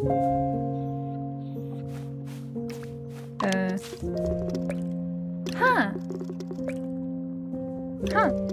Huh. Huh. Mm-hmm.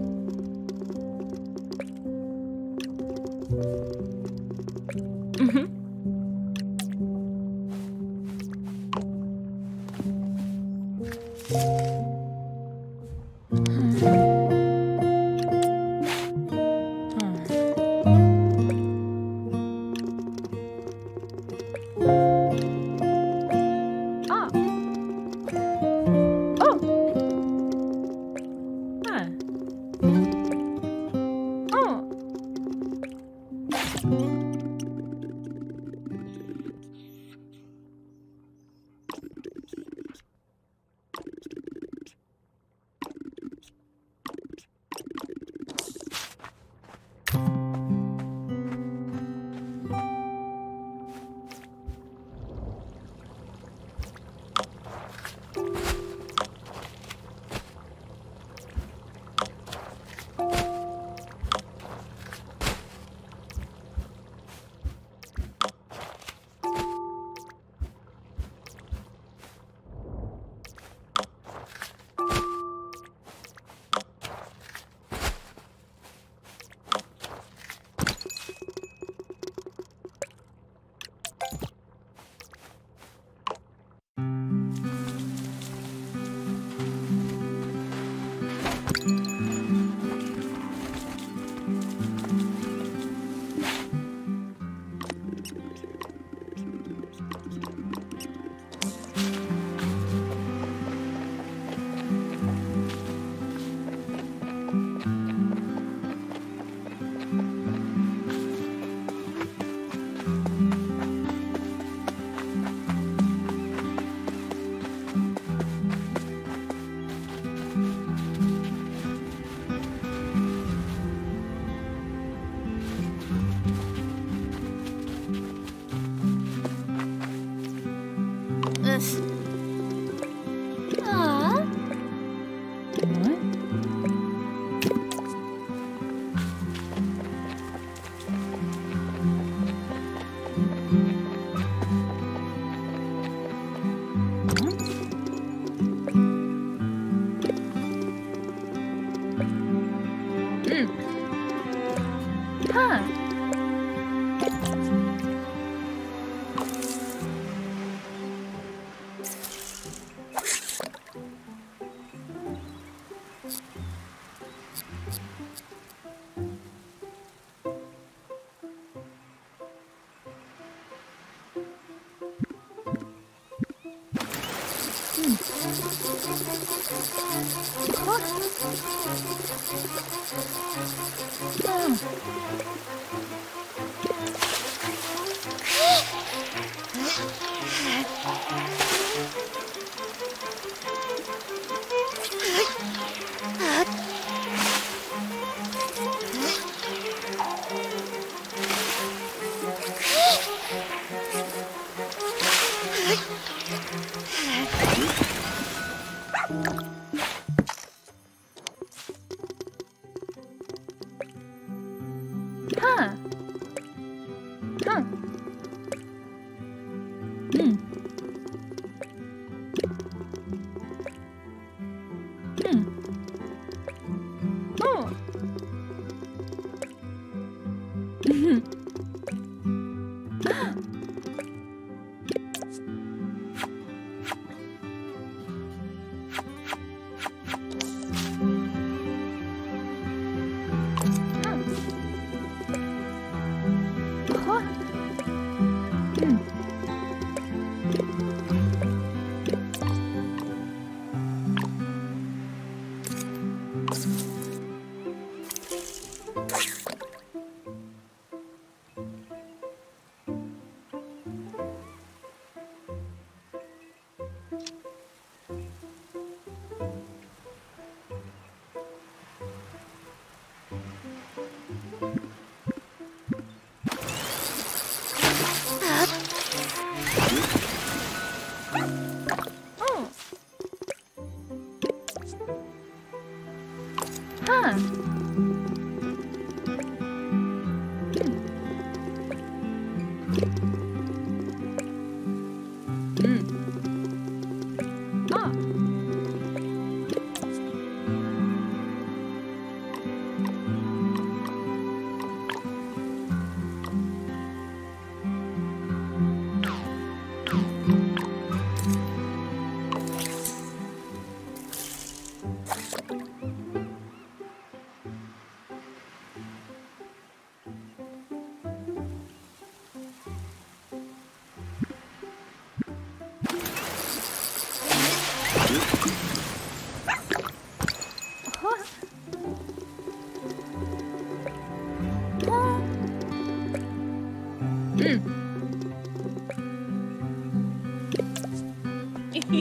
Huh.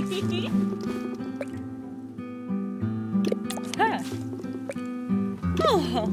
Oh. Huh.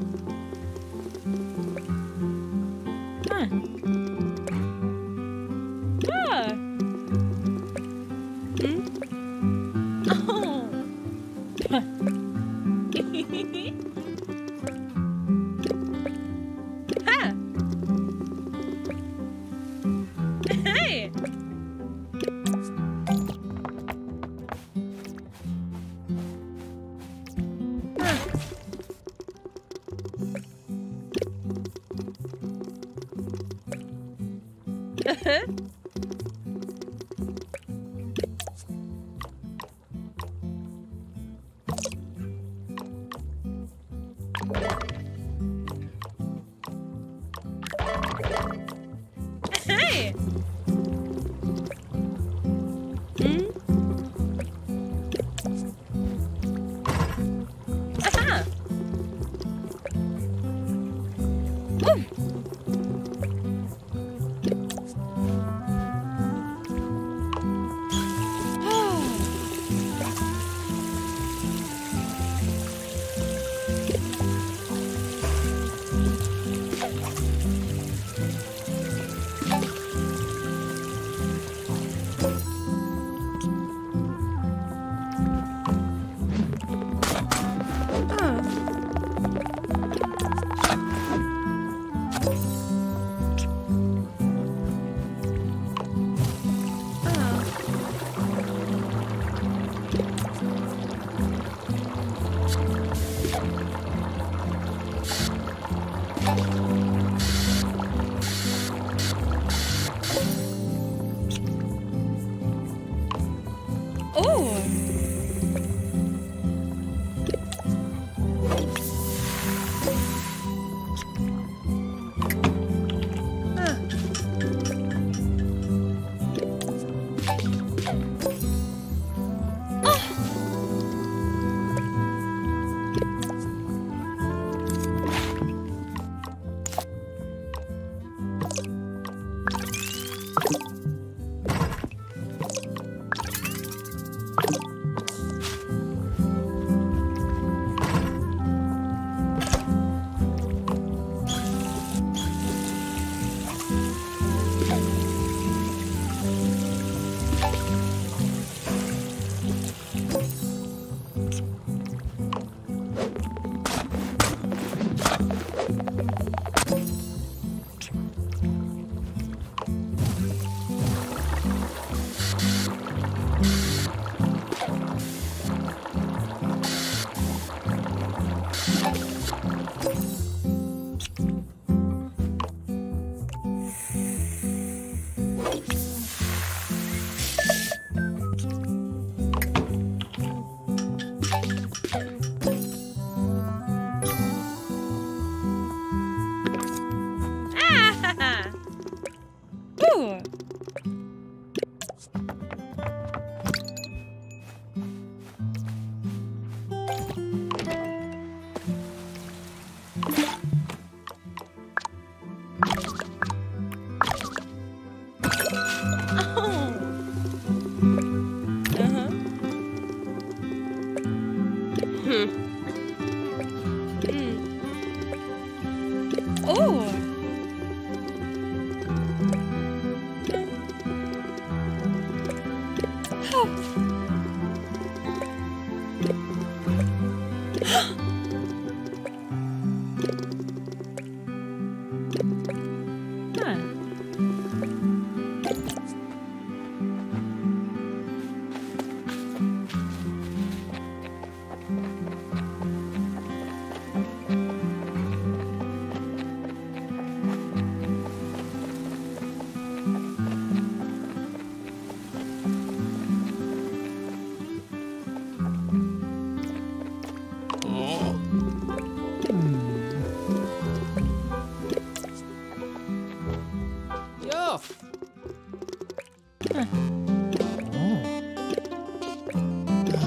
Ah. Hmm?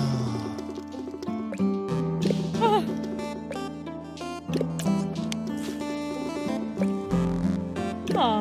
Oh. Huh. Uh-huh. Hey! Aww. Oh. Huh?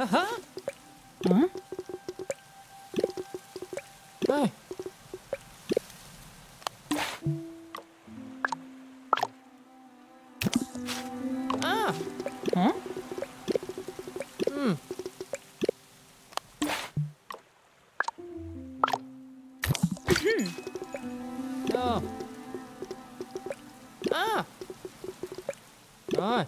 Huh? Hey. Ah. Huh? Hmm. Oh. Ah. Ah.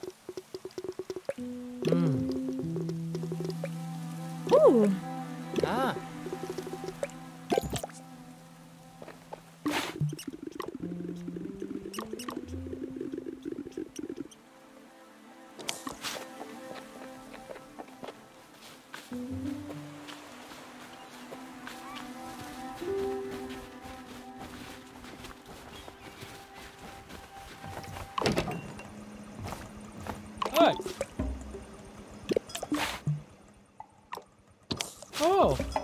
Ooh. Ah. Hey. Oh.